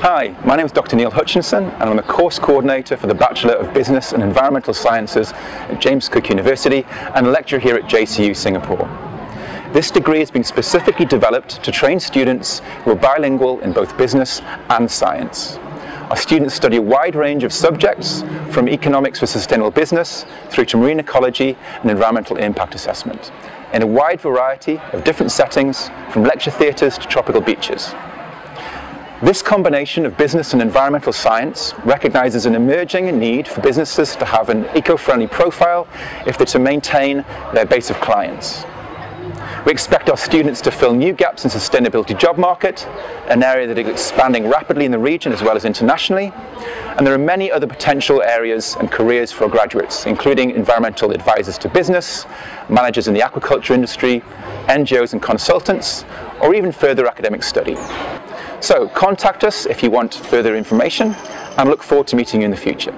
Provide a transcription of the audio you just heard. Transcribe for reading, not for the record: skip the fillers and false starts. Hi, my name is Dr Neil Hutchinson and I'm the course coordinator for the Bachelor of Business and Environmental Sciences at James Cook University and a lecturer here at JCU Singapore. This degree has been specifically developed to train students who are bilingual in both business and science. Our students study a wide range of subjects from economics for sustainable business through to marine ecology and environmental impact assessment in a wide variety of different settings from lecture theatres to tropical beaches. This combination of business and environmental science recognises an emerging need for businesses to have an eco-friendly profile if they're to maintain their base of clients. We expect our students to fill new gaps in the sustainability job market, an area that is expanding rapidly in the region as well as internationally, and there are many other potential areas and careers for graduates, including environmental advisors to business, managers in the aquaculture industry, NGOs and consultants, or even further academic study. So contact us if you want further information and look forward to meeting you in the future.